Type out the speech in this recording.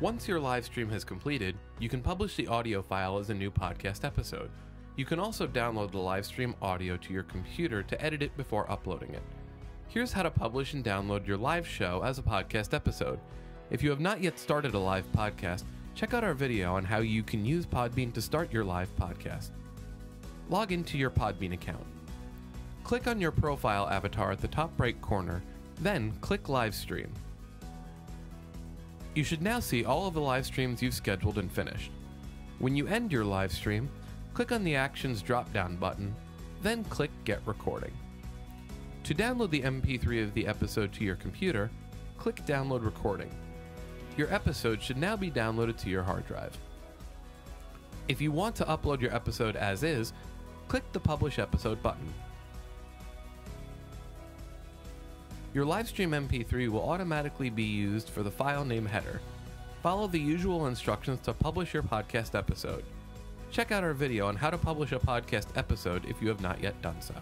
Once your live stream has completed, you can publish the audio file as a new podcast episode. You can also download the live stream audio to your computer to edit it before uploading it. Here's how to publish and download your live show as a podcast episode. If you have not yet started a live podcast, check out our video on how you can use Podbean to start your live podcast. Log into your Podbean account. Click on your profile avatar at the top right corner, then click Live Stream. You should now see all of the live streams you've scheduled and finished. When you end your live stream, click on the Actions drop-down button, then click Get Recording. To download the MP3 of the episode to your computer, click Download Recording. Your episode should now be downloaded to your hard drive. If you want to upload your episode as is, click the Publish Episode button. Your Livestream MP3 will automatically be used for the file name header. Follow the usual instructions to publish your podcast episode. Check out our video on how to publish a podcast episode if you have not yet done so.